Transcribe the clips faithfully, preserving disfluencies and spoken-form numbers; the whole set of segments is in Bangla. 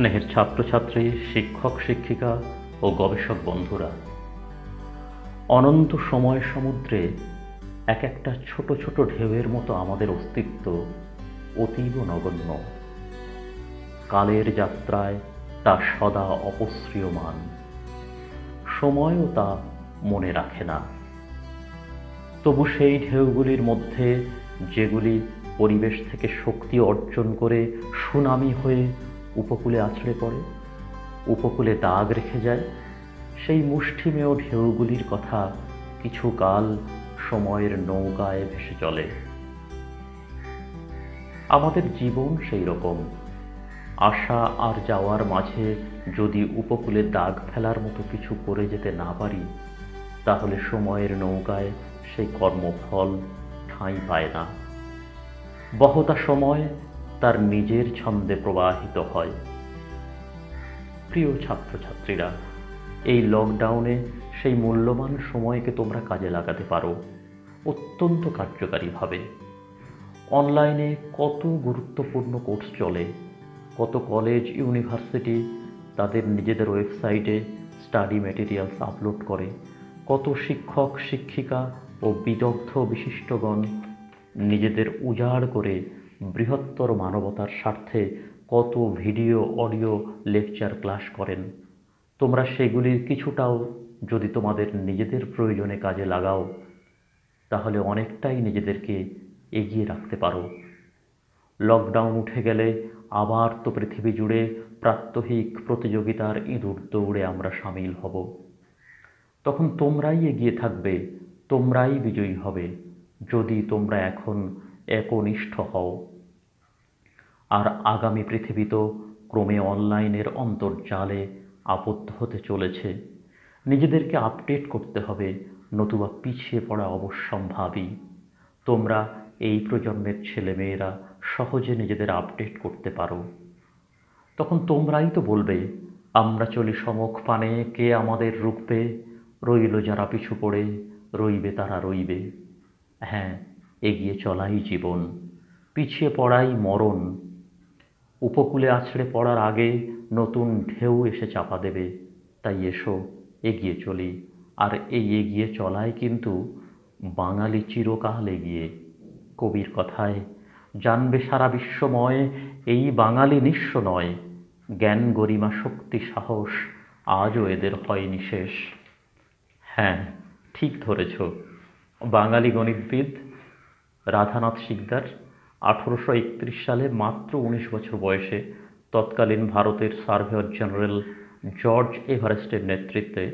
स्नेहेर छात्र छात्री शिक्षक शिक्षिका और गवेषक बंधुरा, अनंत समय समुद्रे एक एकटा छोटो छोटो ढेउर मतो आमादेर अस्तित्व अतीव नगण्य। कालेर यात्राय ता सदा अपश्रियमान, समयो ता मने राखे ना। तबु सेई ढेउगुलिर मध्य जेगुली परिवेश थेके शक्ति अर्जन करे सुनामी हये उपकूले आछड़े पड़े, उपकूले दाग रेखे जाए, सेई मुष्टिमेय ढेउगुलिर कथा किछुकाल समयेर नौकाय भेसे चले। आमादेर जीवन सेई रकम, आशा आर जावार माझे यदि उपकूले दाग फेलार मतो किछु करे जेते ना पारी, ताहले समयेर नौकाय सेई कर्मफल ठाई पाय ना। बहुता समय तार निजेर छंदे प्रवाहित हय। प्रिय छात्र छात्रीरा, এই লকডাউনে সেই মূল্যবান সময়কে তোমরা কাজে লাগাতে পারো অত্যন্ত কার্যকারীভাবে। অনলাইনে কত গুরুত্বপূর্ণ কোর্স চলে, কত কলেজ ইউনিভার্সিটি তাদের নিজেদের ওয়েবসাইটে স্টাডি ম্যাটেরিয়ালস আপলোড করে, কত শিক্ষক শিক্ষিকা ও বিদগ্ধ বিশিষ্টগণ নিজেদের উজাড় করে বৃহত্তর মানবতার স্বার্থে কত ভিডিও অডিও লেকচার ক্লাস করেন। তোমরা সেগুলির কিছুটাও যদি তোমাদের নিজেদের প্রয়োজনে কাজে লাগাও, তাহলে অনেকটাই নিজেদেরকে এগিয়ে রাখতে পারো। লকডাউন উঠে গেলে আবার তো পৃথিবী জুড়ে প্রাত্যহিক প্রতিযোগিতার ইঁদুর দৌড়ে আমরা সামিল হব। তখন তোমরাই এগিয়ে থাকবে, তোমরাই বিজয়ী হবে যদি তোমরা এখন একনিষ্ঠ হও। আর আগামী পৃথিবী তো ক্রমে অনলাইনের অন্তর্জালে আপত্ত হতে চলেছে। নিজেদেরকে আপডেট করতে হবে, নতুবা পিছিয়ে পড়া অবশ্যম্ভাবী। তোমরা এই প্রজন্মের ছেলেমেয়েরা সহজে নিজেদের আপডেট করতে পারো। তখন তোমরাই তো বলবে, আমরা চলি সমক পানে, কে আমাদের রুখবে? রইল যারা পিছু পড়ে, রইবে তারা রইবে। হ্যাঁ, এগিয়ে চলাই জীবন, পিছিয়ে পড়াই মরণ। উপকূলে আছড়ে পড়ার আগে নতুন ঢেউ এসে চাপা দেবে। তাই এসো এগিয়ে চলি। আর এই এগিয়ে চলায় কিন্তু বাঙালি চিরকাল এগিয়ে। কবির কথায় জানবে সারা বিশ্বময়, এই বাঙালি নিঃস্ব নয়, জ্ঞান গরিমা শক্তি সাহস আজও এদের হয়নি শেষ। হ্যাঁ, ঠিক ধরেছ। বাঙালি গণিতবিদ রাধানাথ সিকদার আঠারোশো একত্রিশ সালে মাত্র উনিশ বছর বয়সে তৎকালীন ভারতের সার্ভেয়র জেনারেল জর্জ এভারেস্টের নেতৃত্বে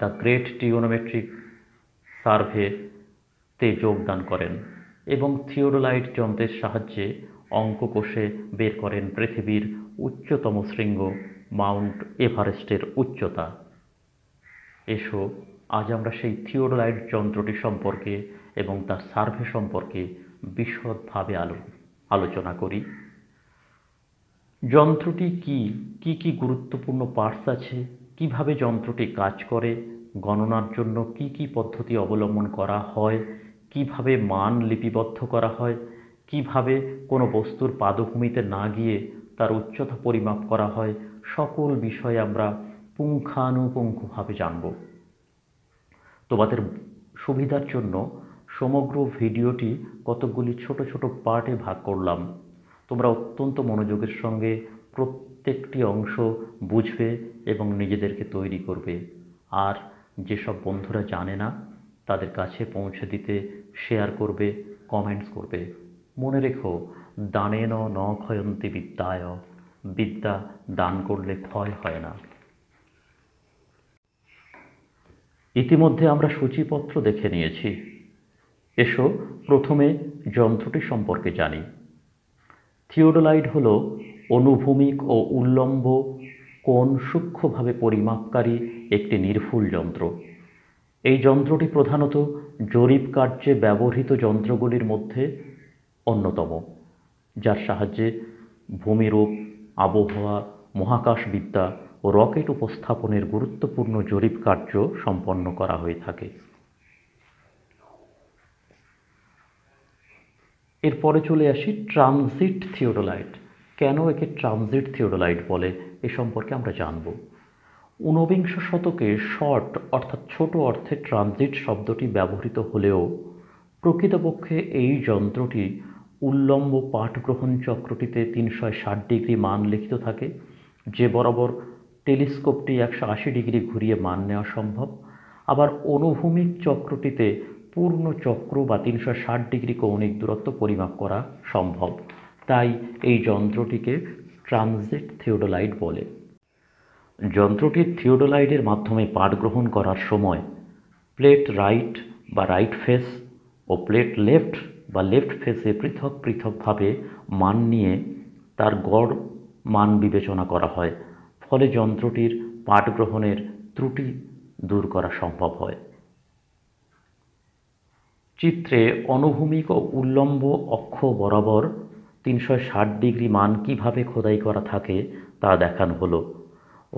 দ্য গ্রেট ট্রিগোনোমেট্রিক সার্ভেতে যোগদান করেন এবং থিওডোলাইট যন্ত্রের সাহায্যে অঙ্ক কষে বের করেন পৃথিবীর উচ্চতম শৃঙ্গ মাউন্ট এভারেস্টের উচ্চতা। এসো আজ আমরা সেই থিওডোলাইট যন্ত্রটি সম্পর্কে এবং তার সার্ভে সম্পর্কে বিশদভাবে আলো আলোচনা করি। যন্ত্রটি কি, কি কি গুরুত্বপূর্ণ পার্টস আছে, কিভাবে যন্ত্রটি কাজ করে, গণনার জন্য কি কি পদ্ধতি অবলম্বন করা হয়, কিভাবে মান লিপিবদ্ধ করা হয়, কিভাবে কোনো বস্তুর পাদভূমিতে না গিয়ে তার উচ্চতা পরিমাপ করা হয়, সকল বিষয়ে আমরা পুঙ্খানুপুঙ্খভাবে জানব। তোমাদের সুবিধার জন্য সমগ্র ভিডিওটি কতগুলি ছোট ছোট পার্টে ভাগ করলাম। তোমরা অত্যন্ত মনোযোগের সঙ্গে প্রত্যেকটি অংশ বুঝবে এবং নিজেদেরকে তৈরি করবে। আর যেসব বন্ধুরা জানে না, তাদের কাছে পৌঁছে দিতে শেয়ার করবে, কমেন্টস করবে। মনে রেখো, দানেন ন ক্ষয়ন্তি বিদ্যায়, বিদ্যা দান করলে ক্ষয় হয় না। ইতিমধ্যে আমরা সূচিপত্র দেখে নিয়েছি। এসো প্রথমে যন্ত্রটি সম্পর্কে জানি। থিওডোলাইট হলো অনুভূমিক ও উল্লম্ব কোণ সূক্ষ্মভাবে পরিমাপকারী একটি নির্ভুল যন্ত্র। এই যন্ত্রটি প্রধানত জরিপ কার্যে ব্যবহৃত যন্ত্রগুলির মধ্যে অন্যতম, যার সাহায্যে ভূমিরূপ, আবহাওয়া, মহাকাশবিদ্যা ও রকেট উপস্থাপনের গুরুত্বপূর্ণ জরিপ কার্য সম্পন্ন করা হয়ে থাকে। এরপরে চলে আসি ট্রানজিট থিওডোলাইট। কেন একে ট্রানজিট থিওডোলাইট বলে এ সম্পর্কে আমরা জানব। ঊনবিংশ শতকে শর্ট অর্থাৎ ছোট অর্থে ট্রানজিট শব্দটি ব্যবহৃত হলেও প্রকৃতপক্ষে এই যন্ত্রটি উল্লম্ব পাঠগ্রহণ চক্রটিতে তিনশো ষাট ডিগ্রি মান লিখিত থাকে, যে বরাবর টেলিস্কোপটি একশো আশি ডিগ্রি ঘুরিয়ে মান নেওয়া সম্ভব। আবার অনুভূমিক চক্রটিতে পূর্ণ চক্র বা তিনশো ষাট ডিগ্রি কৌণিক দূরত্ব পরিমাপ করা সম্ভব। তাই এই যন্ত্রটিকে ট্রানজিট থিওডোলাইট বলে। যন্ত্রটি থিওডোলাইটের মাধ্যমে পাঠ গ্রহণ করার সময় প্লেট রাইট বা রাইট ফেস ও প্লেট লেফট বা লেফট ফেসে পৃথক পৃথকভাবে মান নিয়ে তার গড় মান বিবেচনা করা হয়, ফলে যন্ত্রটির পাঠ গ্রহণের ত্রুটি দূর করা সম্ভব হয়। চিত্রে অনুভূমিক ও উল্লম্ব অক্ষ বরাবর তিনশো ষাট ডিগ্রি মান কীভাবে খোদাই করা থাকে তা দেখানো হলো।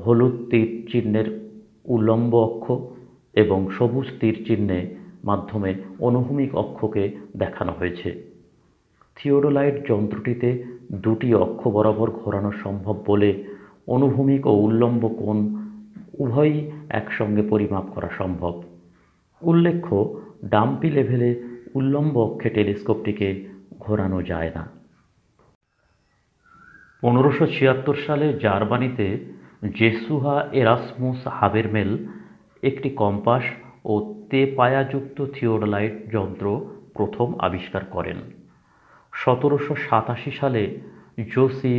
হলুদ তীর চিহ্নের উল্লম্ব অক্ষ এবং সবুজ তীর চিহ্নে মাধ্যমে অনুভূমিক অক্ষকে দেখানো হয়েছে। থিওডোলাইট যন্ত্রটিতে দুটি অক্ষ বরাবর ঘোরানো সম্ভব বলে অনুভূমিক ও উল্লম্ব কোণ উভয়ই একসঙ্গে পরিমাপ করা সম্ভব। উল্লেখ্য, ডাম্পি লেভেলে উল্লম্ব অক্ষে টেলিস্কোপটিকে ঘোরানো যায় না। পনেরোশো ছিয়াত্তর সালে জার্মানিতে জেসুহা এরাসমুস হাবেরমেল একটি কম্পাস ও তে পায়াযুক্ত থিওডোলাইট যন্ত্র প্রথম আবিষ্কার করেন। সতেরোশো সাতাশি সালে জোসি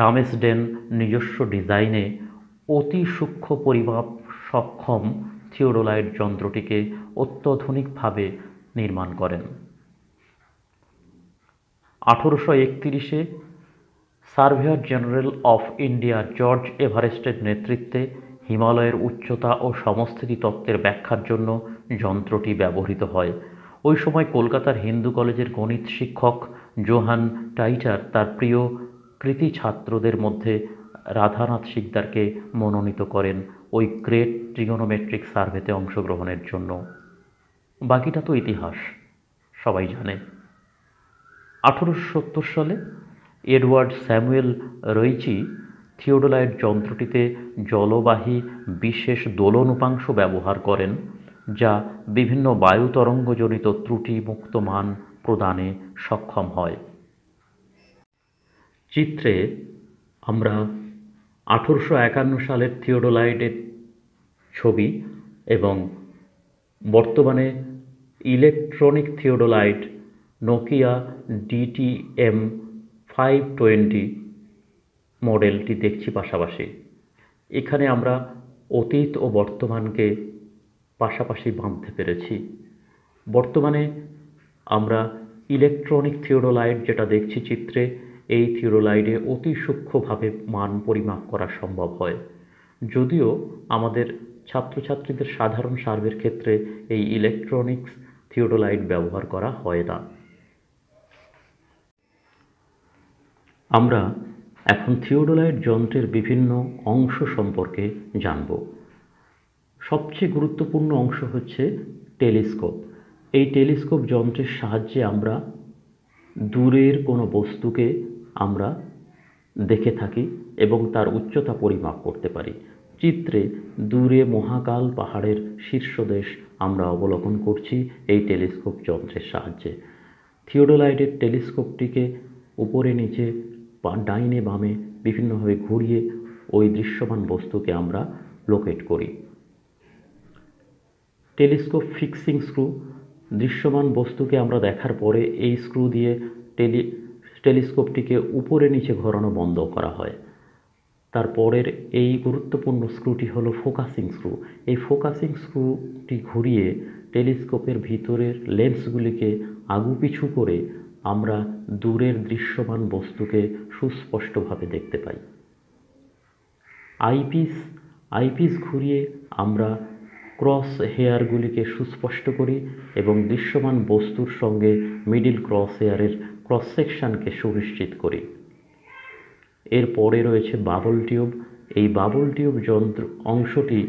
রামেসডেন নিজস্ব ডিজাইনে অতি সূক্ষ্ম পরিমাপ সক্ষম থিওডোলাইট যন্ত্রটিকে অত্যাধুনিকভাবে নির্মাণ করেন। আঠেরোশো একত্রিশে surveyor general of India George এভারেস্টের নেতৃত্বে হিমালয়ের উচ্চতা ও সমস্থিতি তত্ত্বের ব্যাখ্যার জন্য যন্ত্রটি ব্যবহৃত হয়। ওই সময় কলকাতার হিন্দু কলেজের গণিত শিক্ষক জোহান টাইটার তার প্রিয় কৃতি ছাত্রদের মধ্যে রাধানাথ সিকদারকে মনোনীত করেন ওই গ্রেট ট্রিগনোমেট্রিক সার্ভেতে অংশগ্রহণের জন্য। বাকিটা তো ইতিহাস, সবাই জানে। আঠেরোশো সত্তর সালে এডওয়ার্ড স্যামুয়েল রুইচি থিওডোলাইট যন্ত্রটিতে জলবাহী বিশেষ দোলন উপাংশ ব্যবহার করেন, যা বিভিন্ন বায়ু তরঙ্গজনিত ত্রুটি মুক্ত মান প্রদানে সক্ষম হয়। চিত্রে আমরা আঠেরোশো একান্ন সালের থিওডোলাইটের ছবি এবং বর্তমানে electronic theodolite Nokia DTM five twenty মডেলটি দেখছি পাশাপাশি। এখানে আমরা অতীত ও বর্তমানকে পাশাপাশি বাঁধতে পেরেছি। বর্তমানে আমরা ইলেকট্রনিক থিওডোলাইট যেটা দেখছি চিত্রে, এই থিওডোলাইটে অতি সূক্ষ্মভাবে মান পরিমাপ করা সম্ভব হয়। যদিও আমাদের ছাত্রছাত্রীদের সাধারণ সার্ভের ক্ষেত্রে এই ইলেকট্রনিক্স থিওডোলাইট ব্যবহার করা হয় না। আমরা এখন থিওডোলাইট যন্ত্রের বিভিন্ন অংশ সম্পর্কে জানব। সবচেয়ে গুরুত্বপূর্ণ অংশ হচ্ছে টেলিস্কোপ। এই টেলিস্কোপ যন্ত্রের সাহায্যে আমরা দূরের কোনো বস্তুকে আমরা দেখে থাকি এবং তার উচ্চতা পরিমাপ করতে পারি। চিত্রে দূরে মহাকাল পাহাড়ের শীর্ষদেশ আমরা অবলোকন করছি এই টেলিস্কোপ যন্ত্রের সাহায্যে। থিওডোলাইটের টেলিস্কোপটিকে উপরে নিচে বা ডাইনে বামে বিভিন্নভাবে ঘুরিয়ে ওই দৃশ্যমান বস্তুকে আমরা লোকেট করি। টেলিস্কোপ ফিক্সিং স্ক্রু, দৃশ্যমান বস্তুকে আমরা দেখার পরে এই স্ক্রু দিয়ে টেলি টেলিস্কোপটিকে উপরে নিচে ঘোরানো বন্ধ করা হয়। তারপরের এই গুরুত্বপূর্ণ স্ক্রুটি হলো ফোকাসিং স্ক্রু। এই ফোকাসিং স্ক্রুটি ঘুরিয়ে টেলিস্কোপের ভিতরের লেন্সগুলিকে আগুপিছু করে আমরা দূরের দৃশ্যমান বস্তুকে সুস্পষ্টভাবে দেখতে পাই। আইপিস আইপিস ঘুরিয়ে আমরা ক্রস হেয়ারগুলিকে সুস্পষ্ট করি এবং দৃশ্যমান বস্তুর সঙ্গে মিডিল ক্রস হেয়ারের ক্রস সেকশানকে সুনিশ্চিত করি। এর পরে রয়েছে বাবল টিউব। এই বাবল টিউব যন্ত্র অংশটি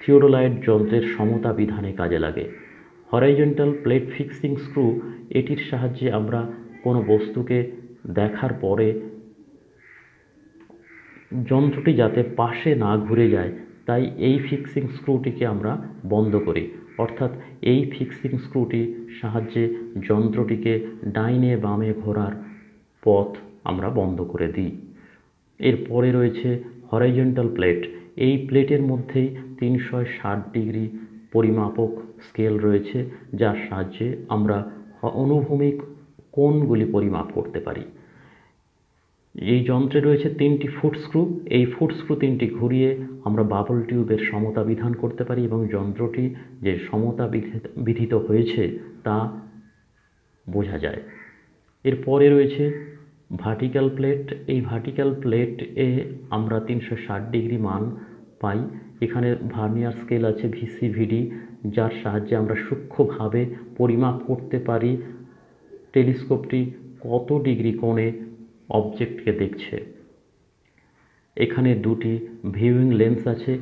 থিওডোলাইট যন্ত্রের সমতা বিধানে কাজে লাগে। হরাইজন্টাল প্লেট ফিক্সিং স্ক্রু, এটির সাহায্যে আমরা কোনো বস্তুকে দেখার পরে যন্ত্রটি যাতে পাশে না ঘুরে যায় তাই এই ফিক্সিং স্ক্রুটিকে আমরা বন্ধ করি। অর্থাৎ এই ফিক্সিং স্ক্রুটির সাহায্যে যন্ত্রটিকে ডাইনে বামে ঘোরার পথ আমরা বন্ধ করে দিই। এরপরে রয়েছে হরাইজন্টাল প্লেট। এই প্লেটের মধ্যেই তিনশো ষাট ডিগ্রি পরিমাপক স্কেল রয়েছে যার সাহায্যে আমরা অনুভূমিক কোণগুলি পরিমাপ করতে পারি। এই যন্ত্রে রয়েছে তিনটি ফুট স্ক্রু। এই ফুট স্ক্রু তিনটি ঘুরিয়ে আমরা বাবল টিউবের সমতা বিধান করতে পারি এবং যন্ত্রটি যে সমতা বিধিত হয়েছে তা বোঝা যায়। এরপরে রয়েছে ভার্টিক্যাল প্লেট। এই ভার্টিক্যাল প্লেট এ আমরা তিনশো ষাট ডিগ্রি মান পাই। এখানে ভার্নিয়ার স্কেল আছে ভিসিভিডি, যার সাহায্যে আমরা সূক্ষ্মভাবে পরিমাপ করতে পারি টেলিস্কোপটি কত ডিগ্রি কোণে অবজেক্টকে দেখছে। এখানে দুটি ভিউইং লেন্স আছে।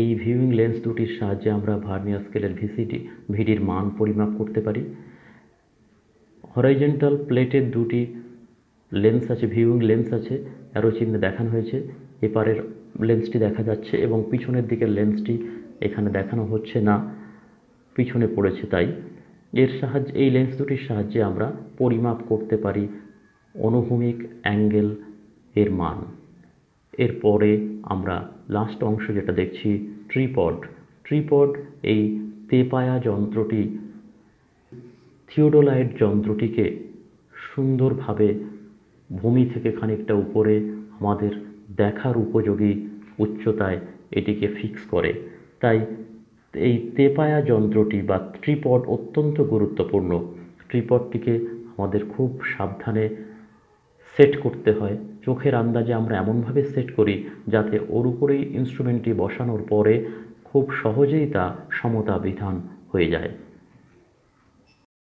এই ভিউইং লেন্স দুটির সাহায্যে আমরা ভার্নিয়ার স্কেলের ভিসিডি ভিডির মান পরিমাপ করতে পারি। হরাইজন্টাল প্লেটের দুটি লেন্স আছে, ভিউইং লেন্স আছে, অ্যারো চিহ্নে দেখানো হয়েছে। এপারের লেন্সটি দেখা যাচ্ছে এবং পিছনের দিকের লেন্সটি এখানে দেখানো হচ্ছে না, পিছনে পড়েছে। তাই এর সাহায্যে এই লেন্স দুটির সাহায্যে আমরা পরিমাপ করতে পারি অনুভূমিক অ্যাঙ্গেল এর মান। এরপরে আমরা লাস্ট অংশ যেটা দেখছি ট্রিপড। ট্রিপড এই তেপায়া যন্ত্রটি থিওডোলাইট যন্ত্রটিকে সুন্দরভাবে ভূমি থেকে খানিকটা উপরে আমাদের দেখার উপযোগী উচ্চতায় এটিকে ফিক্স করে। তাই এই তেপায়া যন্ত্রটি বা ট্রিপড অত্যন্ত গুরুত্বপূর্ণ। ট্রিপডটিকে আমাদের খুব সাবধানে সেট করতে হয়। চোখের আন্দাজে আমরা এমনভাবে সেট করি যাতে ওর উপরেই ইনস্ট্রুমেন্টটি বসানোর পরে খুব সহজেই তা সমতা বিধান হয়ে যায়।